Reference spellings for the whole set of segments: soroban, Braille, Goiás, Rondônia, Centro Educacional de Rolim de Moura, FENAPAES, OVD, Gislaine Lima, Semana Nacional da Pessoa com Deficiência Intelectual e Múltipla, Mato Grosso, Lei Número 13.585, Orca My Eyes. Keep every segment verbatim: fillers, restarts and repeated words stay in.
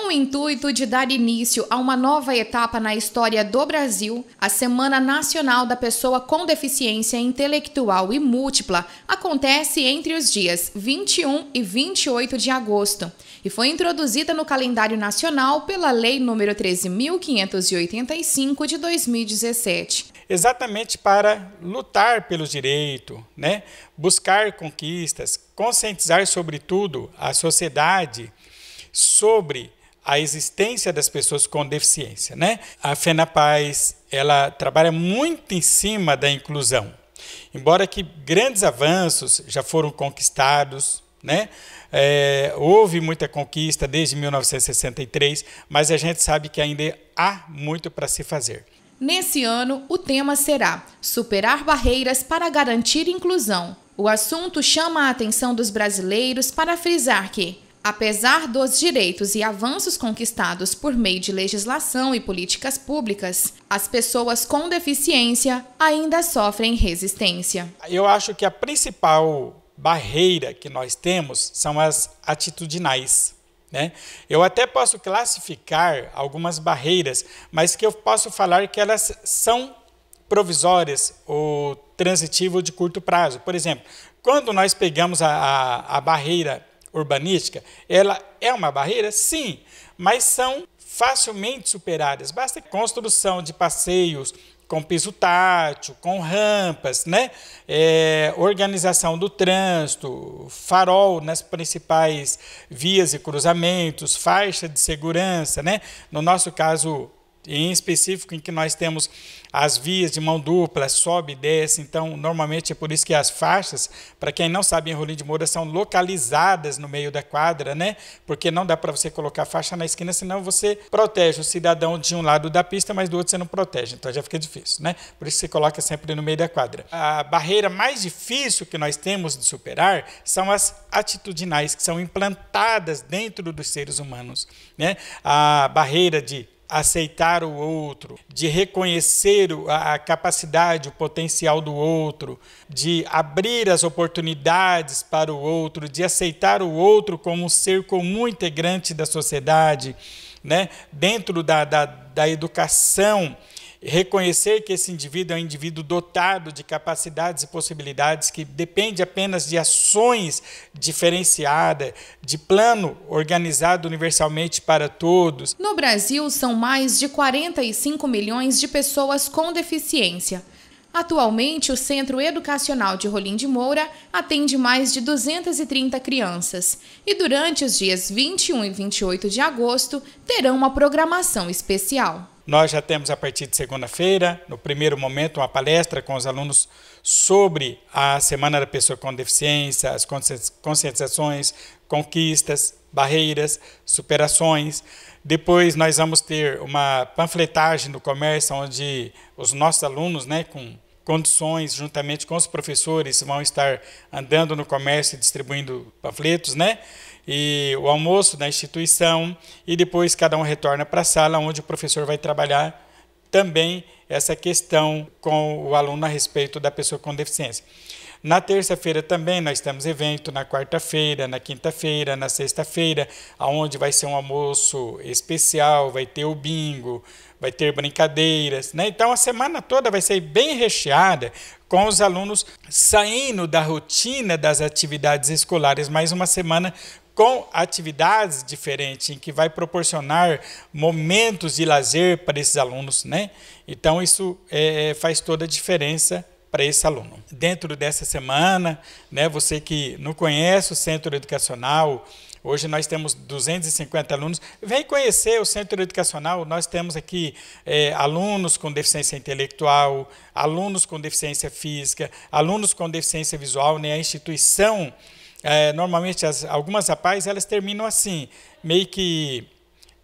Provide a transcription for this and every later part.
Com o intuito de dar início a uma nova etapa na história do Brasil, a Semana Nacional da Pessoa com Deficiência Intelectual e Múltipla acontece entre os dias vinte e um e vinte e oito de agosto e foi introduzida no calendário nacional pela Lei Número treze mil quinhentos e oitenta e cinco de dois mil e dezessete. Exatamente para lutar pelos direitos, né? Buscar conquistas, conscientizar sobretudo a sociedade sobre a existência das pessoas com deficiência, né? A FENAPAES, ela trabalha muito em cima da inclusão. Embora que grandes avanços já foram conquistados, né? É, houve muita conquista desde mil novecentos e sessenta e três, mas a gente sabe que ainda há muito para se fazer. Nesse ano, o tema será Superar Barreiras para Garantir Inclusão. O assunto chama a atenção dos brasileiros para frisar que, apesar dos direitos e avanços conquistados por meio de legislação e políticas públicas, as pessoas com deficiência ainda sofrem resistência. Eu acho que a principal barreira que nós temos são as atitudinais, né? Eu até posso classificar algumas barreiras, mas que eu posso falar que elas são provisórias ou transitivas de curto prazo. Por exemplo, quando nós pegamos a, a, a barreira urbanística, ela é uma barreira? Sim, mas são facilmente superadas. Basta construção de passeios com piso tátil, com rampas, né? É, organização do trânsito, farol nas principais vias e cruzamentos, faixa de segurança, né? No nosso caso, em específico, em que nós temos as vias de mão dupla, sobe e desce, então normalmente é por isso que as faixas, para quem não sabe, em Rolim de Moura são localizadas no meio da quadra, né? Porque não dá para você colocar faixa na esquina, senão você protege o cidadão de um lado da pista, mas do outro você não protege, então já fica difícil, né? Por isso você coloca sempre no meio da quadra. A barreira mais difícil que nós temos de superar são as atitudinais, que são implantadas dentro dos seres humanos, né? A barreira de aceitar o outro, de reconhecer a capacidade, o potencial do outro, de abrir as oportunidades para o outro, de aceitar o outro como um ser comum integrante da sociedade, né? Dentro da, da, da educação, reconhecer que esse indivíduo é um indivíduo dotado de capacidades e possibilidades, que depende apenas de ações diferenciadas, de plano organizado universalmente para todos. No Brasil, são mais de quarenta e cinco milhões de pessoas com deficiência. Atualmente, o Centro Educacional de Rolim de Moura atende mais de duzentas e trinta crianças e durante os dias vinte e um e vinte e oito de agosto terão uma programação especial. Nós já temos, a partir de segunda-feira, no primeiro momento, uma palestra com os alunos sobre a Semana da Pessoa com Deficiência, as conscientizações, conquistas, barreiras, superações. Depois nós vamos ter uma panfletagem no comércio, onde os nossos alunos, né, com condições, juntamente com os professores, vão estar andando no comércio e distribuindo panfletos, né? E o almoço na instituição, e depois cada um retorna para a sala, onde o professor vai trabalhar também essa questão com o aluno a respeito da pessoa com deficiência. Na terça-feira também nós temos evento, na quarta-feira, na quinta-feira, na sexta-feira, onde vai ser um almoço especial, vai ter o bingo, vai ter brincadeiras, né? Então a semana toda vai ser bem recheada, com os alunos saindo da rotina das atividades escolares, mais uma semana com atividades diferentes, em que vai proporcionar momentos de lazer para esses alunos, né? Então isso é, faz toda a diferença para esse aluno. Dentro dessa semana, né, você que não conhece o Centro Educacional, hoje nós temos duzentos e cinquenta alunos, vem conhecer o Centro Educacional, nós temos aqui é, alunos com deficiência intelectual, alunos com deficiência física, alunos com deficiência visual, né, a instituição, é, normalmente as, algumas rapazes, elas terminam assim, meio que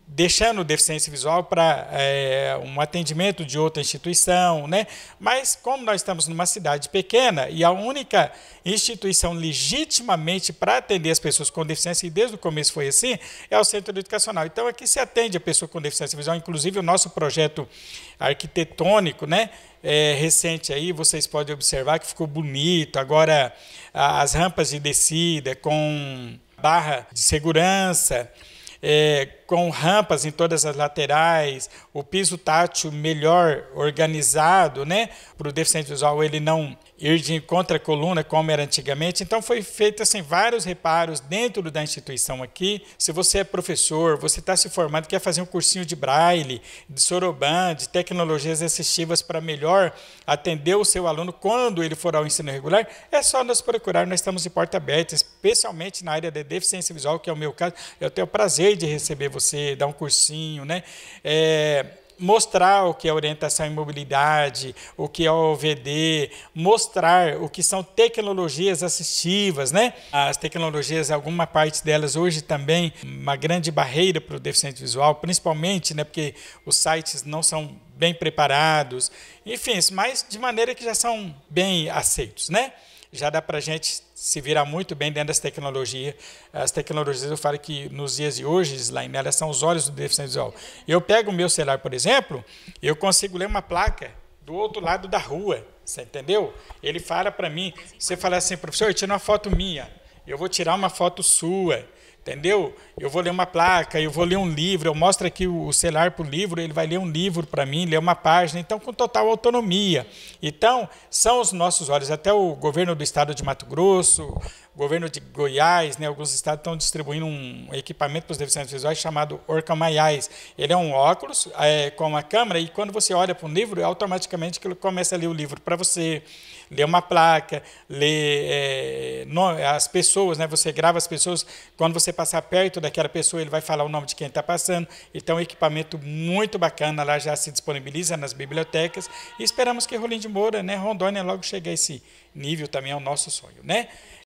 deixando deficiência visual para é, um atendimento de outra instituição, né? Mas como nós estamos numa cidade pequena e a única instituição legitimamente para atender as pessoas com deficiência, e desde o começo foi assim, é o Centro Educacional. Então aqui se atende a pessoa com deficiência visual, inclusive o nosso projeto arquitetônico, né? É, recente aí, vocês podem observar que ficou bonito, agora as rampas de descida com barra de segurança, é, com rampas em todas as laterais, o piso tátil melhor organizado, né, para o deficiente visual ele não ir de contra a coluna como era antigamente. Então foi feito assim vários reparos dentro da instituição aqui. Se você é professor, você está se formando, quer fazer um cursinho de Braille, de soroban, de tecnologias assistivas para melhor atender o seu aluno quando ele for ao ensino regular, é só nos procurar, nós estamos de porta aberta, especialmente na área da deficiência visual, que é o meu caso. Eu tenho o prazer de receber você, dar um cursinho, né? É... mostrar o que é orientação em mobilidade, o que é O V D, mostrar o que são tecnologias assistivas, né? As tecnologias, alguma parte delas hoje também, uma grande barreira para o deficiente visual, principalmente, né? Porque os sites não são bem preparados, enfim, mas de maneira que já são bem aceitos, né? Já dá para a gente se virar muito bem dentro das tecnologias. As tecnologias, eu falo que nos dias de hoje, Slaine, elas são os olhos do deficiente visual. Eu pego o meu celular, por exemplo, eu consigo ler uma placa do outro lado da rua, você entendeu? Ele fala para mim, você fala assim, professor, tira uma foto minha, eu vou tirar uma foto sua, entendeu? Eu vou ler uma placa, eu vou ler um livro, eu mostro aqui o celular para o livro, ele vai ler um livro para mim, ler uma página, então com total autonomia. Então, são os nossos olhos, até o governo do estado de Mato Grosso, o governo de Goiás, né, alguns estados estão distribuindo um equipamento para os deficientes visuais chamado Orca My Eyes. Ele é um óculos é, com uma câmera e quando você olha para um livro, automaticamente ele começa a ler o livro para você, ler uma placa, ler é, no, as pessoas, né, você grava as pessoas, quando você passar perto daquela pessoa, ele vai falar o nome de quem está passando. Então, um equipamento muito bacana, lá já se disponibiliza nas bibliotecas. E esperamos que Rolim de Moura, né, Rondônia, logo chegue a esse nível, também é o nosso sonho, né?